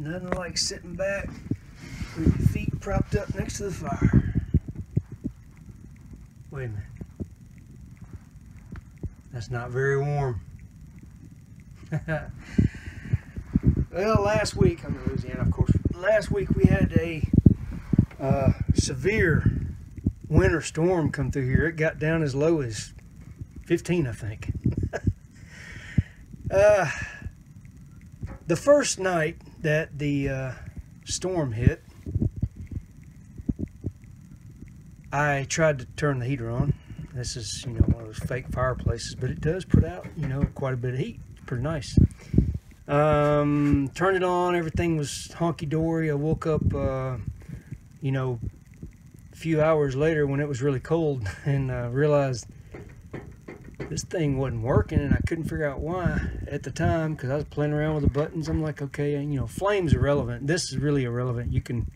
Nothing like sitting back with your feet propped up next to the fire. Wait a minute. That's not very warm. Well, last week, I'm in Louisiana, of course. Last week we had a severe winter storm come through here. It got down as low as 15, I think. The first night that the storm hit, I tried to turn the heater on. This is, you know, one of those fake fireplaces, but it does put out, you know, quite a bit of heat. It's pretty nice. Turned it on. Everything was honky-dory. I woke up, you know, a few hours later when it was really cold and realized this thing wasn't working, and I couldn't figure out why at the time because I was playing around with the buttons. I'm like, okay, and you know, flame's irrelevant. This is really irrelevant. You can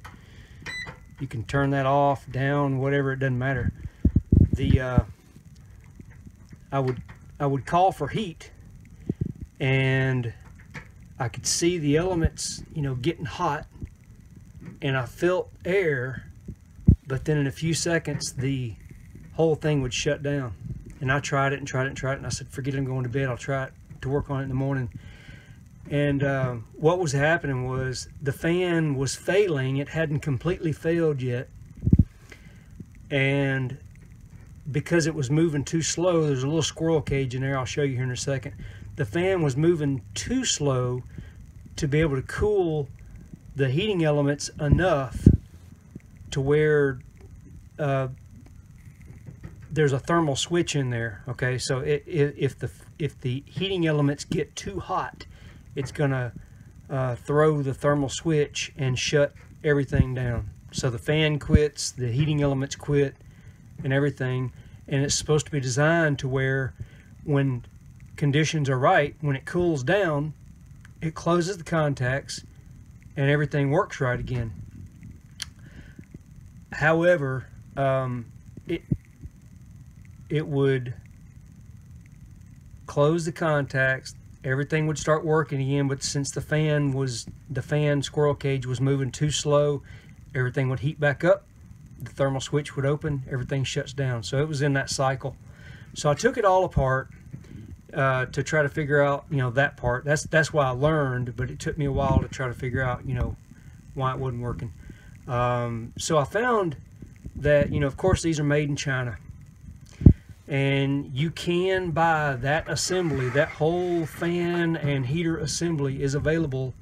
turn that off, down, whatever. It doesn't matter. The I would call for heat, and I could see the elements, you know, getting hot, and I felt air, but then in a few seconds the whole thing would shut down. And I tried it and tried it and tried it, and I said, forget it, I'm going to bed. I'll try to work on it in the morning. And what was happening was the fan was failing. It hadn't completely failed yet. And because it was moving too slow, there's a little squirrel cage in there. I'll show you here in a second. The fan was moving too slow to be able to cool the heating elements enough to where there's a thermal switch in there, okay? So if the heating elements get too hot, it's gonna throw the thermal switch and shut everything down. So the fan quits, the heating elements quit, and everything. And it's supposed to be designed to where when conditions are right, when it cools down, it closes the contacts and everything works right again. However, it would close the contacts, everything would start working again, but since the fan squirrel cage was moving too slow, everything would heat back up, the thermal switch would open, everything shuts down. So it was in that cycle. So I took it all apart to try to figure out, you know, that part. That's why I learned, but it took me a while to try to figure out, you know, why it wasn't working. So I found that, you know, of course these are made in China. And you can buy that assembly, that whole fan and heater assembly is available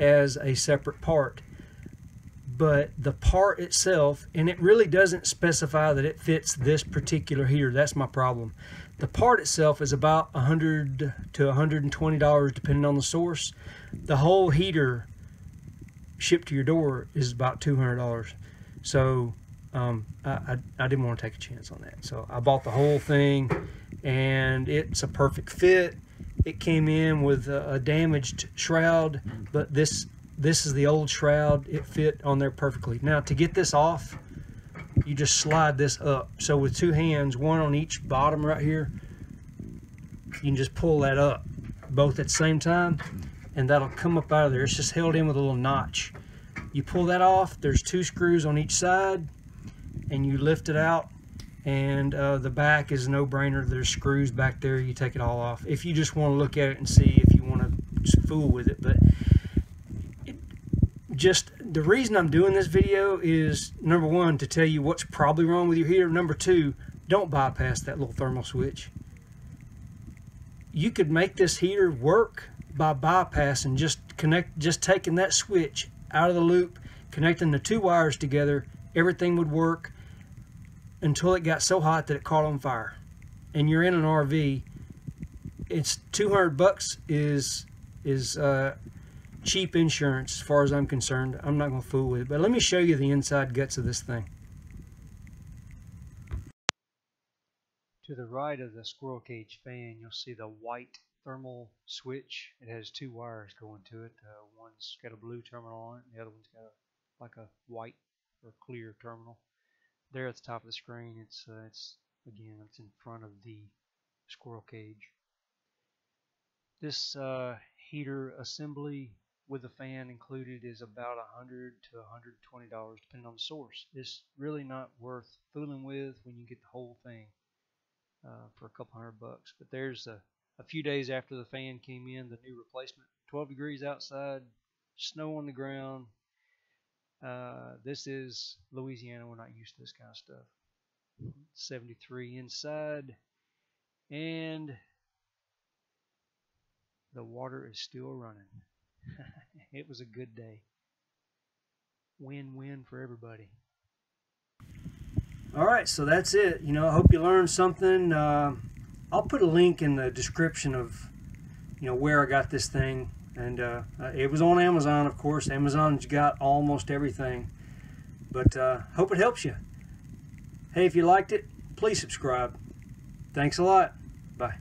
as a separate part. But the part itself, and it really doesn't specify that it fits this particular heater. That's my problem. The part itself is about $100 to $120 depending on the source. The whole heater shipped to your door is about $200. So I didn't want to take a chance on that. So I bought the whole thing, and it's a perfect fit. It came in with a damaged shroud, but this is the old shroud. It fit on there perfectly. Now, to get this off, you just slide this up. So with two hands, one on each bottom right here, you can just pull that up both at the same time, and that'll come up out of there. It's just held in with a little notch. You pull that off, there's two screws on each side, and you lift it out, and the back is a no-brainer. There's screws back there. You take it all off if you just want to look at it and see if you want to fool with it. But just the reason I'm doing this video is, number one, to tell you what's probably wrong with your heater. Number two, don't bypass that little thermal switch. You could make this heater work by bypassing, just taking that switch out of the loop, connecting the two wires together. Everything would work until it got so hot that it caught on fire. And you're in an RV. It's $200 is cheap insurance as far as I'm concerned. I'm not gonna fool with it, but let me show you the inside guts of this thing. To the right of the squirrel cage fan, you'll see the white thermal switch. It has two wires going to it. One's got a blue terminal on it, and the other one's got like a white or clear terminal. There at the top of the screen, it's in front of the squirrel cage. This heater assembly with the fan included is about $100 to $120 depending on the source. It's really not worth fooling with when you get the whole thing for a couple $100. But there's a few days after the fan came in, the new replacement. 12 degrees outside, snow on the ground. This is Louisiana. We're not used to this kind of stuff. 73 inside, and the water is still running. It was a good day. Win-win for everybody. All right, so that's it. You know, I hope you learned something. I'll put a link in the description of, you know, where I got this thing, and it was on Amazon, of course. Amazon's got almost everything, but hope it helps you. Hey, if you liked it, please subscribe. Thanks a lot. Bye.